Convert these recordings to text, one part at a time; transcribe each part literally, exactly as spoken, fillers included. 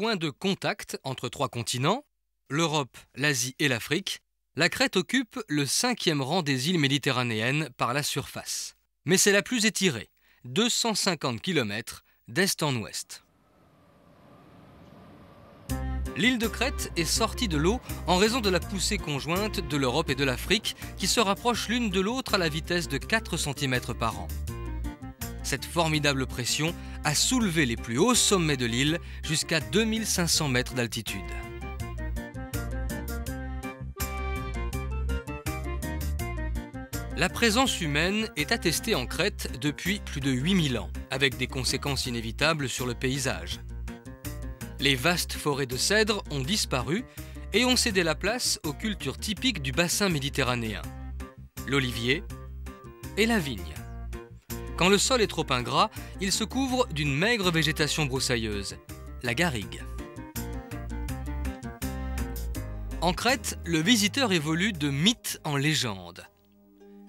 Point de contact entre trois continents, l'Europe, l'Asie et l'Afrique, la Crète occupe le cinquième rang des îles méditerranéennes par la surface. Mais c'est la plus étirée, deux cent cinquante kilomètres d'est en ouest. L'île de Crète est sortie de l'eau en raison de la poussée conjointe de l'Europe et de l'Afrique qui se rapprochent l'une de l'autre à la vitesse de quatre centimètres par an. Cette formidable pression a soulevé les plus hauts sommets de l'île jusqu'à deux mille cinq cents mètres d'altitude. La présence humaine est attestée en Crète depuis plus de huit mille ans, avec des conséquences inévitables sur le paysage. Les vastes forêts de cèdres ont disparu et ont cédé la place aux cultures typiques du bassin méditerranéen, l'olivier et la vigne. Quand le sol est trop ingrat, il se couvre d'une maigre végétation broussailleuse, la garrigue. En Crète, le visiteur évolue de mythe en légende.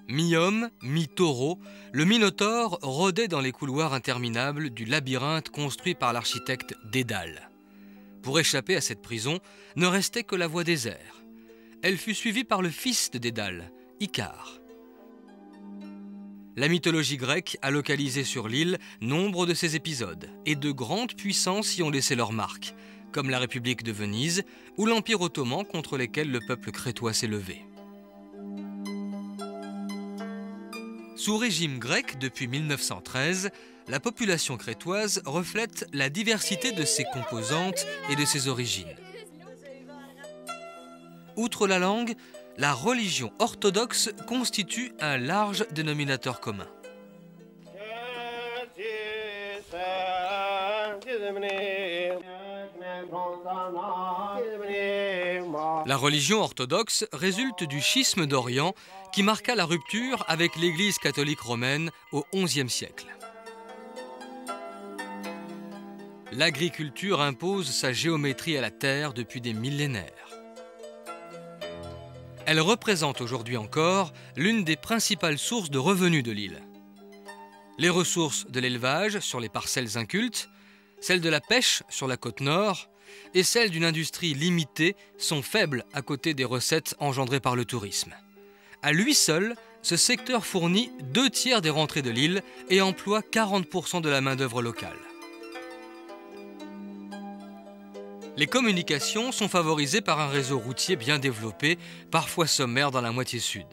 Mi-homme, mi-taureau, le Minotaure rôdait dans les couloirs interminables du labyrinthe construit par l'architecte Dédale. Pour échapper à cette prison, ne restait que la voie des airs. Elle fut suivie par le fils de Dédale, Icare. La mythologie grecque a localisé sur l'île nombre de ces épisodes, et de grandes puissances y ont laissé leur marque, comme la République de Venise ou l'Empire ottoman contre lesquels le peuple crétois s'est levé. Sous régime grec depuis mille neuf cent treize, la population crétoise reflète la diversité de ses composantes et de ses origines. Outre la langue, la religion orthodoxe constitue un large dénominateur commun. La religion orthodoxe résulte du schisme d'Orient qui marqua la rupture avec l'Église catholique romaine au onzième siècle. L'agriculture impose sa géométrie à la terre depuis des millénaires. Elle représente aujourd'hui encore l'une des principales sources de revenus de l'île. Les ressources de l'élevage sur les parcelles incultes, celles de la pêche sur la côte nord, et celles d'une industrie limitée sont faibles à côté des recettes engendrées par le tourisme. À lui seul, ce secteur fournit deux tiers des rentrées de l'île et emploie quarante pour cent de la main-d'œuvre locale. Les communications sont favorisées par un réseau routier bien développé, parfois sommaire dans la moitié sud.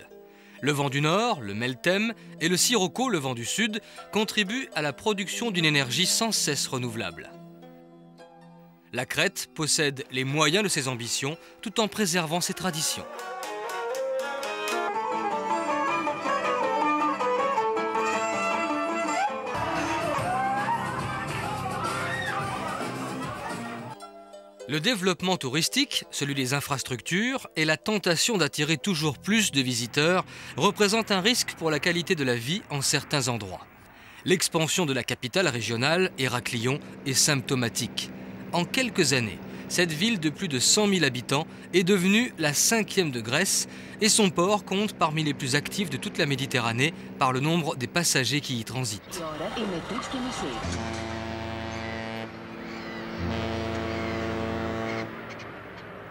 Le vent du nord, le meltem, et le sirocco, le vent du sud, contribuent à la production d'une énergie sans cesse renouvelable. La Crète possède les moyens de ses ambitions tout en préservant ses traditions. Le développement touristique, celui des infrastructures et la tentation d'attirer toujours plus de visiteurs représentent un risque pour la qualité de la vie en certains endroits. L'expansion de la capitale régionale, Héraklion, est symptomatique. En quelques années, cette ville de plus de cent mille habitants est devenue la cinquième de Grèce et son port compte parmi les plus actifs de toute la Méditerranée par le nombre des passagers qui y transitent.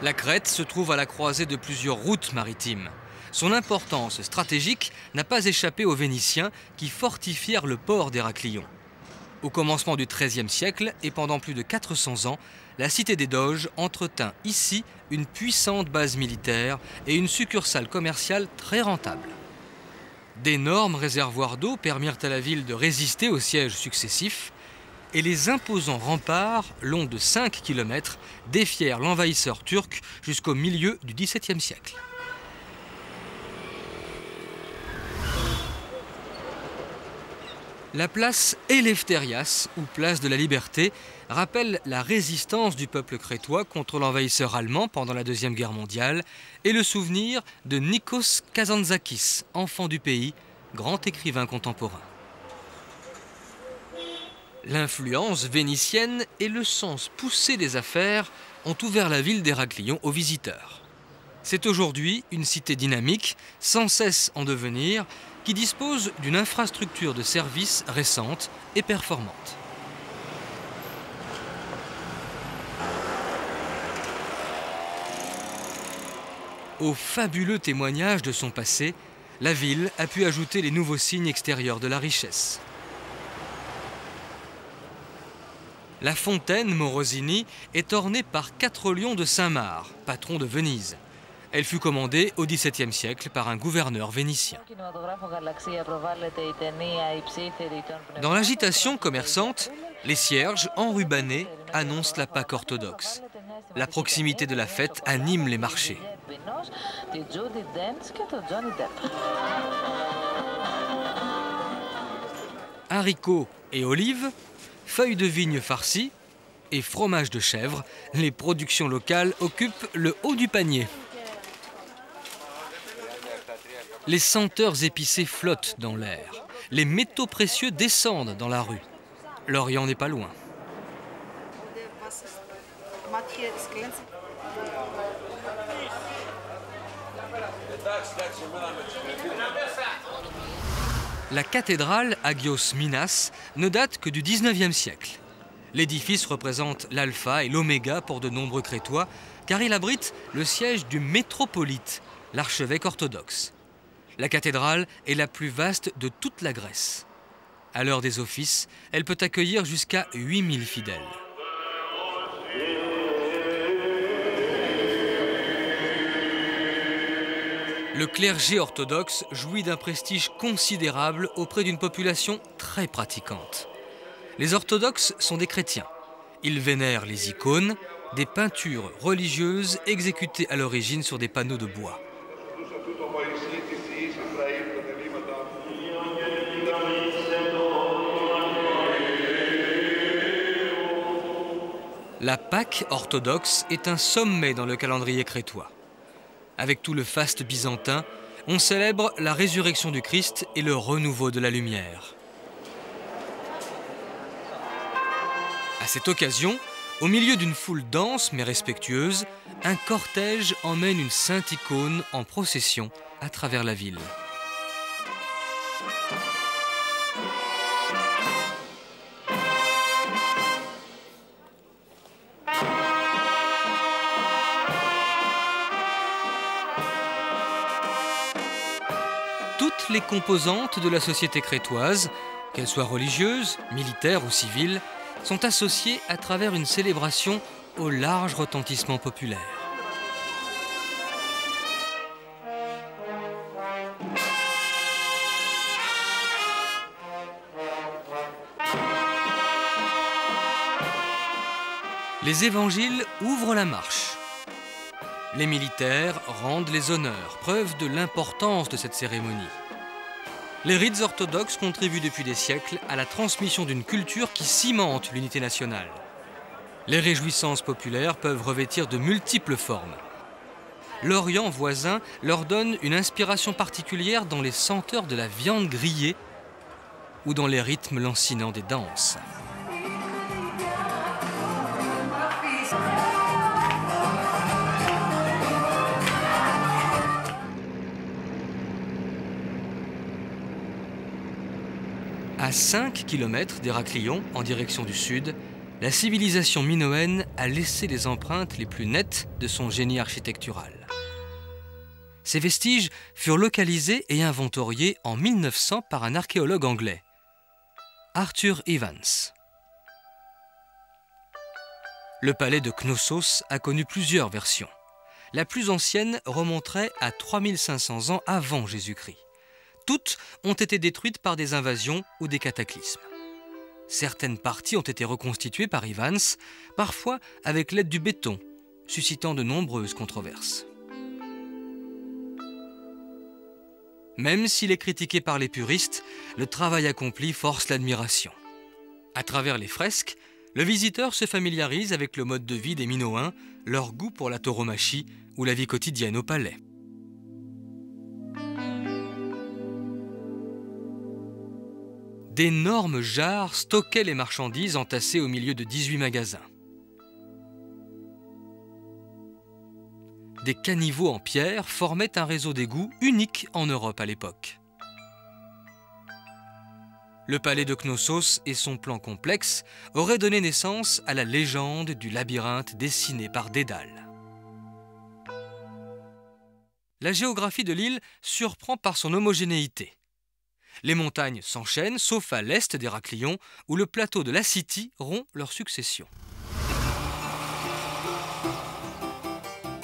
La Crète se trouve à la croisée de plusieurs routes maritimes. Son importance stratégique n'a pas échappé aux Vénitiens qui fortifièrent le port d'Héraklion. Au commencement du treizième siècle et pendant plus de quatre cents ans, la cité des Doges entretint ici une puissante base militaire et une succursale commerciale très rentable. D'énormes réservoirs d'eau permirent à la ville de résister aux sièges successifs et les imposants remparts, longs de cinq kilomètres, défièrent l'envahisseur turc jusqu'au milieu du dix-septième siècle. La place Elefthérias, ou place de la Liberté, rappelle la résistance du peuple crétois contre l'envahisseur allemand pendant la Deuxième Guerre mondiale et le souvenir de Nikos Kazantzakis, enfant du pays, grand écrivain contemporain. L'influence vénitienne et le sens poussé des affaires ont ouvert la ville d'Héraklion aux visiteurs. C'est aujourd'hui une cité dynamique, sans cesse en devenir, qui dispose d'une infrastructure de services récente et performante. Au fabuleux témoignage de son passé, la ville a pu ajouter les nouveaux signes extérieurs de la richesse. La fontaine Morosini est ornée par quatre lions de Saint-Marc, patron de Venise. Elle fut commandée au dix-septième siècle par un gouverneur vénitien. Dans l'agitation commerçante, les cierges enrubannés annoncent la Pâque orthodoxe. La proximité de la fête anime les marchés. Haricots et olives, feuilles de vigne farcies et fromage de chèvre, les productions locales occupent le haut du panier. Les senteurs épicées flottent dans l'air. Les métaux précieux descendent dans la rue. L'Orient n'est pas loin. La cathédrale Agios Minas ne date que du dix-neuvième siècle. L'édifice représente l'alpha et l'oméga pour de nombreux Crétois, car il abrite le siège du métropolite, l'archevêque orthodoxe. La cathédrale est la plus vaste de toute la Grèce. À l'heure des offices, elle peut accueillir jusqu'à huit mille fidèles. Le clergé orthodoxe jouit d'un prestige considérable auprès d'une population très pratiquante. Les orthodoxes sont des chrétiens. Ils vénèrent les icônes, des peintures religieuses exécutées à l'origine sur des panneaux de bois. La Pâque orthodoxe est un sommet dans le calendrier crétois. Avec tout le faste byzantin, on célèbre la résurrection du Christ et le renouveau de la lumière. À cette occasion, au milieu d'une foule dense mais respectueuse, un cortège emmène une sainte icône en procession à travers la ville. Toutes les composantes de la société crétoise, qu'elles soient religieuses, militaires ou civiles, sont associées à travers une célébration au large retentissement populaire. Les évangiles ouvrent la marche. Les militaires rendent les honneurs, preuve de l'importance de cette cérémonie. Les rites orthodoxes contribuent depuis des siècles à la transmission d'une culture qui cimente l'unité nationale. Les réjouissances populaires peuvent revêtir de multiples formes. L'Orient voisin leur donne une inspiration particulière dans les senteurs de la viande grillée ou dans les rythmes lancinants des danses. À cinq kilomètres d'Héraklion, en direction du sud, la civilisation minoenne a laissé les empreintes les plus nettes de son génie architectural. Ces vestiges furent localisés et inventoriés en mille neuf cents par un archéologue anglais, Arthur Evans. Le palais de Knossos a connu plusieurs versions. La plus ancienne remonterait à trois mille cinq cents ans avant Jésus-Christ. Toutes ont été détruites par des invasions ou des cataclysmes. Certaines parties ont été reconstituées par Evans, parfois avec l'aide du béton, suscitant de nombreuses controverses. Même s'il est critiqué par les puristes, le travail accompli force l'admiration. À travers les fresques, le visiteur se familiarise avec le mode de vie des Minoens, leur goût pour la tauromachie ou la vie quotidienne au palais. D'énormes jarres stockaient les marchandises entassées au milieu de dix-huit magasins. Des caniveaux en pierre formaient un réseau d'égouts unique en Europe à l'époque. Le palais de Knossos et son plan complexe auraient donné naissance à la légende du labyrinthe dessiné par Dédale. la géographie de l'île surprend par son homogénéité. Les montagnes s'enchaînent, sauf à l'est d'Héraklion, où le plateau de Lassithi rompt leur succession.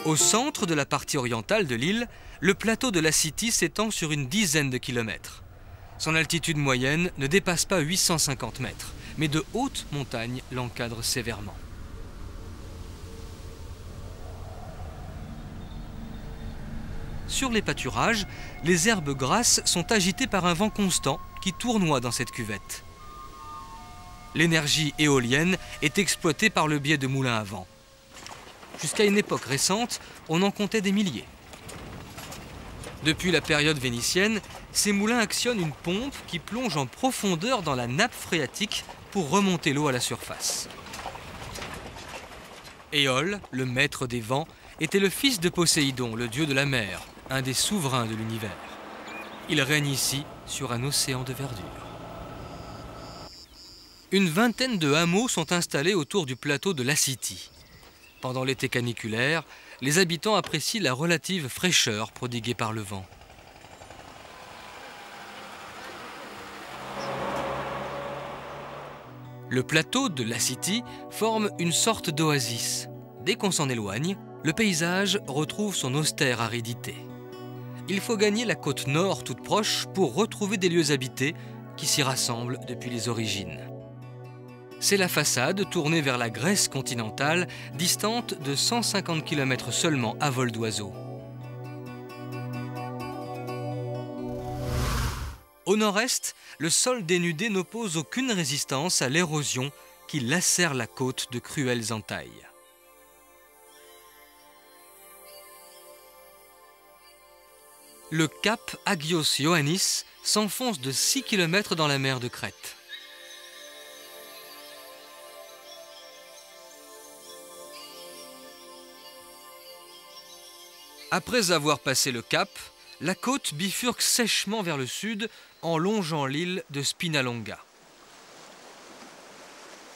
Au centre de la partie orientale de l'île, le plateau de Lassithi s'étend sur une dizaine de kilomètres. Son altitude moyenne ne dépasse pas huit cent cinquante mètres, mais de hautes montagnes l'encadrent sévèrement. Sur les pâturages, les herbes grasses sont agitées par un vent constant qui tournoie dans cette cuvette. L'énergie éolienne est exploitée par le biais de moulins à vent. Jusqu'à une époque récente, on en comptait des milliers. Depuis la période vénitienne, ces moulins actionnent une pompe qui plonge en profondeur dans la nappe phréatique pour remonter l'eau à la surface. Éole, le maître des vents, était le fils de Poséidon, le dieu de la mer, un des souverains de l'univers. Il règne ici sur un océan de verdure. Une vingtaine de hameaux sont installés autour du plateau de Lassithi. Pendant l'été caniculaire, les habitants apprécient la relative fraîcheur prodiguée par le vent. Le plateau de Lassithi forme une sorte d'oasis. Dès qu'on s'en éloigne, le paysage retrouve son austère aridité. Il faut gagner la côte nord toute proche pour retrouver des lieux habités qui s'y rassemblent depuis les origines. C'est la façade tournée vers la Grèce continentale, distante de cent cinquante kilomètres seulement à vol d'oiseau. Au nord-est, le sol dénudé n'oppose aucune résistance à l'érosion qui lacère la côte de cruelles entailles. Le cap Agios Ioannis s'enfonce de six kilomètres dans la mer de Crète. Après avoir passé le cap, la côte bifurque sèchement vers le sud en longeant l'île de Spinalonga.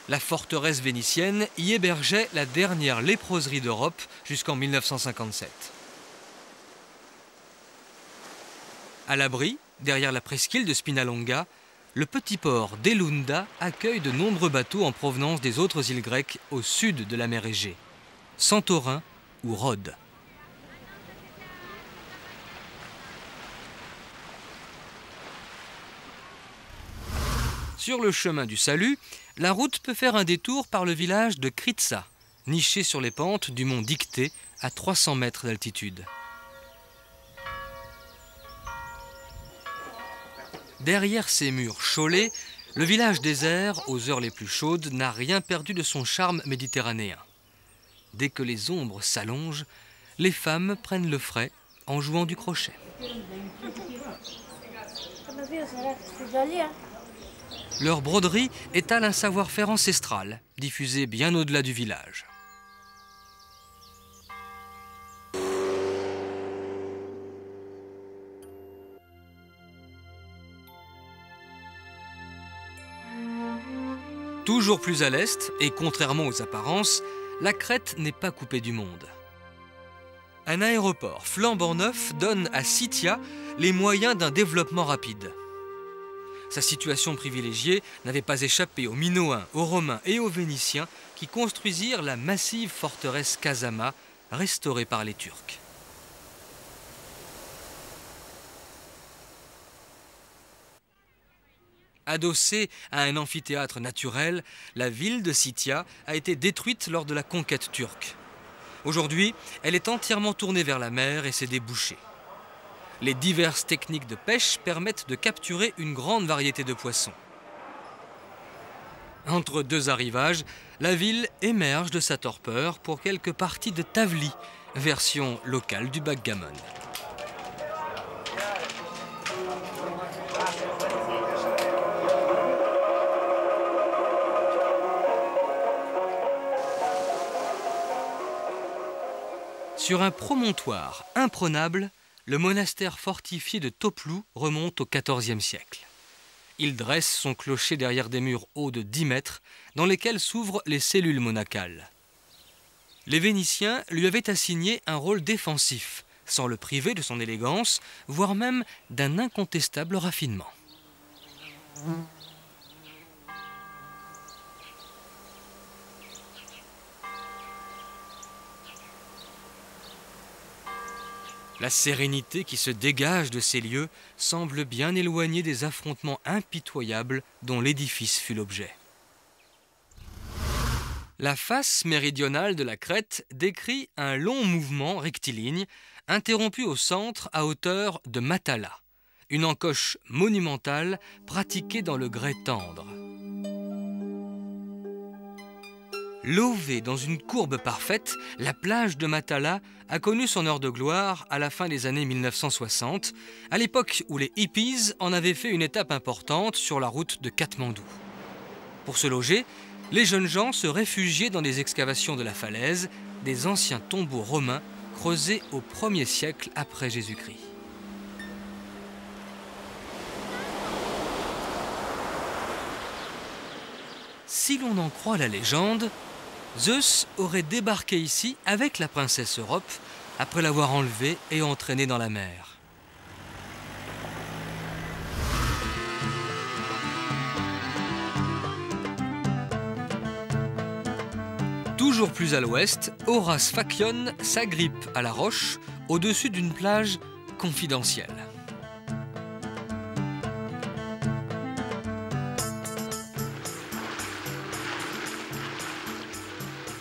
La forteresse vénitienne y hébergeait la dernière léproserie d'Europe jusqu'en mille neuf cent cinquante-sept. À l'abri, derrière la presqu'île de Spinalonga, le petit port d'Elunda accueille de nombreux bateaux en provenance des autres îles grecques au sud de la mer Égée, Santorin ou Rhodes. Sur le chemin du salut, la route peut faire un détour par le village de Kritsa, niché sur les pentes du mont Dicté à trois cents mètres d'altitude. Derrière ces murs chaulés, le village désert, aux heures les plus chaudes, n'a rien perdu de son charme méditerranéen. Dès que les ombres s'allongent, les femmes prennent le frais en jouant du crochet. Leur broderie étale un savoir-faire ancestral, diffusé bien au-delà du village. Toujours plus à l'est, et contrairement aux apparences, la Crète n'est pas coupée du monde. Un aéroport flambant neuf donne à Sitia les moyens d'un développement rapide. Sa situation privilégiée n'avait pas échappé aux Minoens, aux Romains et aux Vénitiens qui construisirent la massive forteresse Kazama, restaurée par les Turcs. Adossée à un amphithéâtre naturel, la ville de Sitia a été détruite lors de la conquête turque. Aujourd'hui, elle est entièrement tournée vers la mer et ses débouchés. Les diverses techniques de pêche permettent de capturer une grande variété de poissons. Entre deux arrivages, la ville émerge de sa torpeur pour quelques parties de Tavli, version locale du backgammon. Sur un promontoire imprenable, le monastère fortifié de Toplou remonte au quatorzième siècle. Il dresse son clocher derrière des murs hauts de dix mètres, dans lesquels s'ouvrent les cellules monacales. Les Vénitiens lui avaient assigné un rôle défensif, sans le priver de son élégance, voire même d'un incontestable raffinement. La sérénité qui se dégage de ces lieux semble bien éloignée des affrontements impitoyables dont l'édifice fut l'objet. La face méridionale de la Crète décrit un long mouvement rectiligne, interrompu au centre à hauteur de Matala, une encoche monumentale pratiquée dans le grès tendre. Levée dans une courbe parfaite, la plage de Matala a connu son heure de gloire à la fin des années mille neuf cent soixante, à l'époque où les hippies en avaient fait une étape importante sur la route de Katmandou. Pour se loger, les jeunes gens se réfugiaient dans des excavations de la falaise, des anciens tombeaux romains creusés au premier siècle après Jésus-Christ. Si l'on en croit la légende, Zeus aurait débarqué ici avec la princesse Europe après l'avoir enlevée et entraînée dans la mer. Toujours plus à l'ouest, Hora Sfakion s'agrippe à la roche au-dessus d'une plage confidentielle.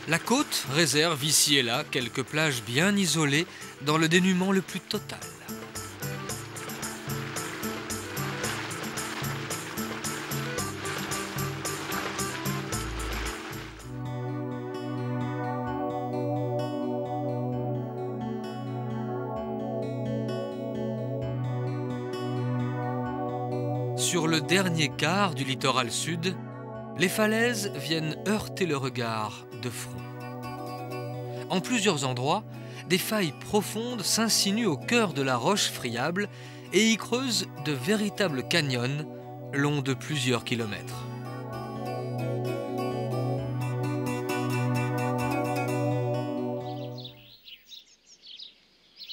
La côte réserve ici et là quelques plages bien isolées dans le dénuement le plus total. Sur le dernier quart du littoral sud, les falaises viennent heurter le regard de front. En plusieurs endroits, des failles profondes s'insinuent au cœur de la roche friable et y creusent de véritables canyons longs de plusieurs kilomètres.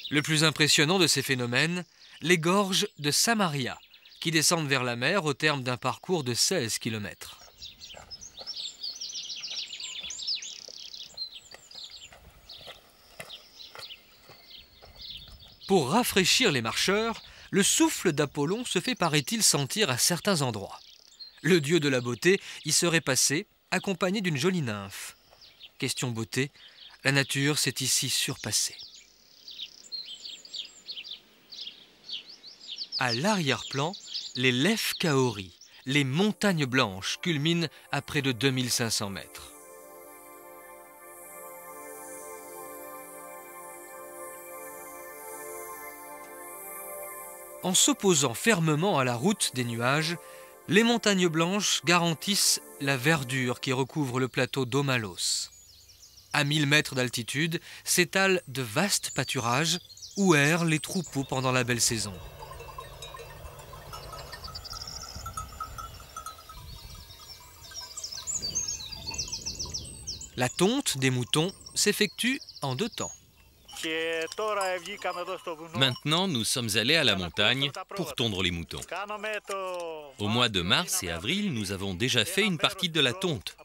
Le plus impressionnant de ces phénomènes, les gorges de Samaria, qui descendent vers la mer au terme d'un parcours de seize kilomètres. Pour rafraîchir les marcheurs, le souffle d'Apollon se fait, paraît-il, sentir à certains endroits. Le dieu de la beauté y serait passé, accompagné d'une jolie nymphe. Question beauté, la nature s'est ici surpassée. À l'arrière-plan, les Lefkaori, les montagnes blanches, culminent à près de deux mille cinq cents mètres. En s'opposant fermement à la route des nuages, les montagnes blanches garantissent la verdure qui recouvre le plateau d'Omalos. À mille mètres d'altitude s'étalent de vastes pâturages où errent les troupeaux pendant la belle saison. La tonte des moutons s'effectue en deux temps. Maintenant, nous sommes allés à la montagne pour tondre les moutons. Au mois de mars et avril, nous avons déjà fait une partie de la tonte.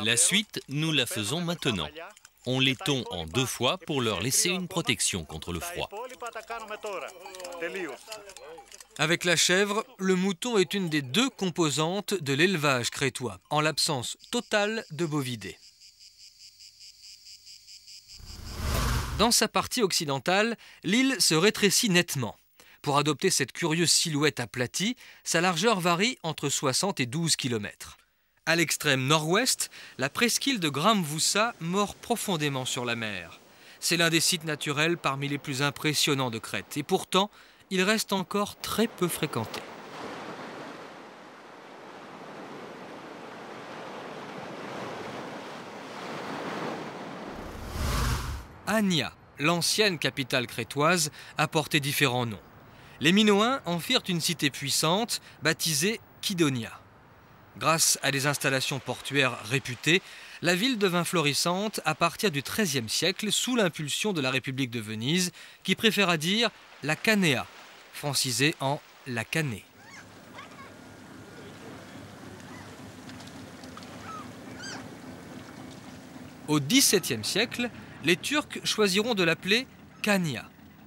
La suite, nous la faisons maintenant. On les tond en deux fois pour leur laisser une protection contre le froid. Avec la chèvre, le mouton est une des deux composantes de l'élevage crétois, en l'absence totale de bovidés. Dans sa partie occidentale, l'île se rétrécit nettement. Pour adopter cette curieuse silhouette aplatie, sa largeur varie entre soixante et douze kilomètres. À l'extrême nord-ouest, la presqu'île de Gramvoussa mord profondément sur la mer. C'est l'un des sites naturels parmi les plus impressionnants de Crète, et pourtant, il reste encore très peu fréquenté. Ania, l'ancienne capitale crétoise, a porté différents noms. Les Minoens en firent une cité puissante, baptisée Kydonia. Grâce à des installations portuaires réputées, la ville devint florissante à partir du treizième siècle sous l'impulsion de la République de Venise, qui préféra dire la Canea, francisée en la Canée. Au dix-septième siècle, les Turcs choisiront de l'appeler Cania.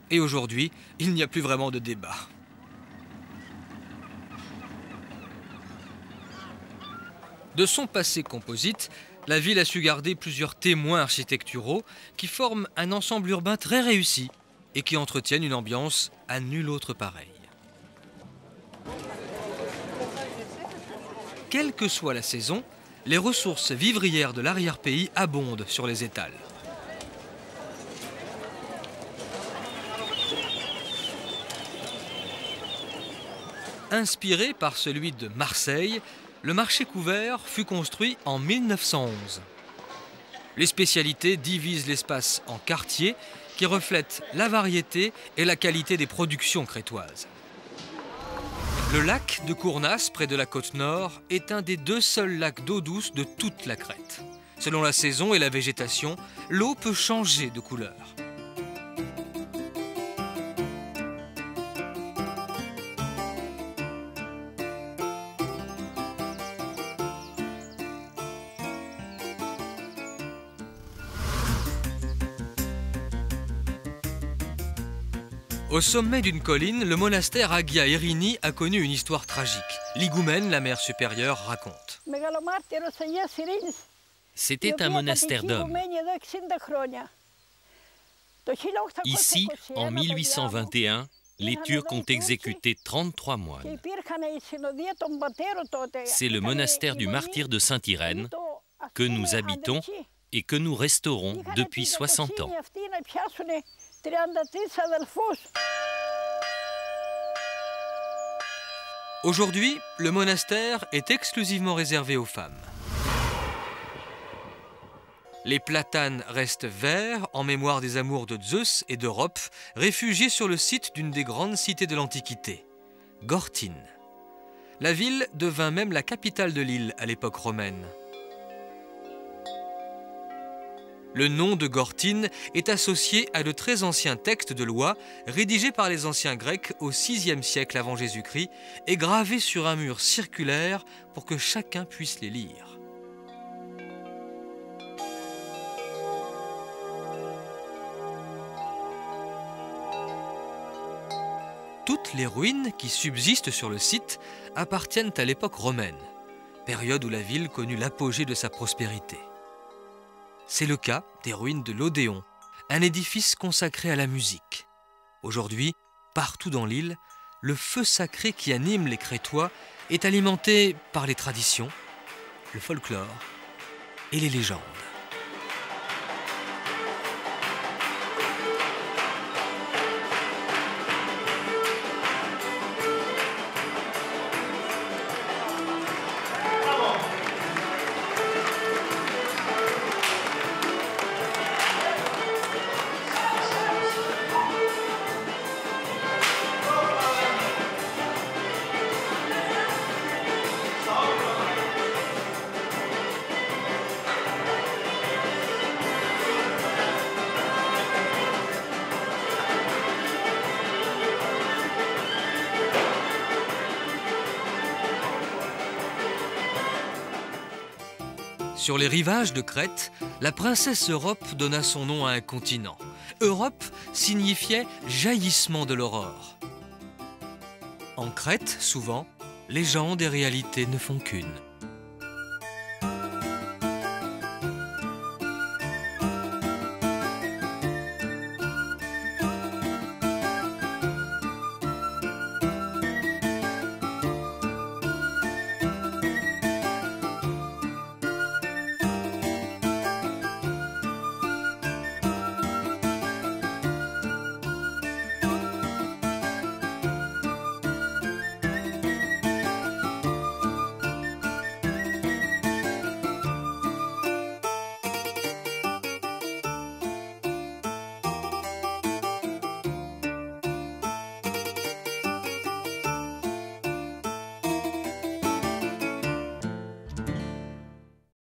Et aujourd'hui, il n'y a plus vraiment de débat. De son passé composite, la ville a su garder plusieurs témoins architecturaux qui forment un ensemble urbain très réussi et qui entretiennent une ambiance à nul autre pareil. Quelle que soit la saison, les ressources vivrières de l'arrière-pays abondent sur les étals. Inspiré par celui de Marseille, le marché couvert fut construit en mille neuf cent onze. Les spécialités divisent l'espace en quartiers qui reflètent la variété et la qualité des productions crétoises. Le lac de Cournas, près de la côte nord, est un des deux seuls lacs d'eau douce de toute la Crète. Selon la saison et la végétation, l'eau peut changer de couleur. Au sommet d'une colline, le monastère Agia Erini a connu une histoire tragique. L'Igoumène, la mère supérieure, raconte. C'était un monastère d'hommes. Ici, en mille huit cent vingt et un, les Turcs ont exécuté trente-trois moines. C'est le monastère du martyr de Sainte-Irène que nous habitons et que nous restaurons depuis soixante ans. Aujourd'hui, le monastère est exclusivement réservé aux femmes. Les platanes restent verts en mémoire des amours de Zeus et d'Europe, réfugiés sur le site d'une des grandes cités de l'Antiquité, Gortine. La ville devint même la capitale de l'île à l'époque romaine. Le nom de Gortine est associé à de très anciens textes de loi rédigés par les anciens Grecs au sixième siècle avant Jésus-Christ et gravés sur un mur circulaire pour que chacun puisse les lire. Toutes les ruines qui subsistent sur le site appartiennent à l'époque romaine, période où la ville connut l'apogée de sa prospérité. C'est le cas des ruines de l'Odéon, un édifice consacré à la musique. Aujourd'hui, partout dans l'île, le feu sacré qui anime les Crétois est alimenté par les traditions, le folklore et les légendes. Sur les rivages de Crète, la princesse Europe donna son nom à un continent. Europe signifiait jaillissement de l'aurore. En Crète, souvent, légendes et réalités ne font qu'une.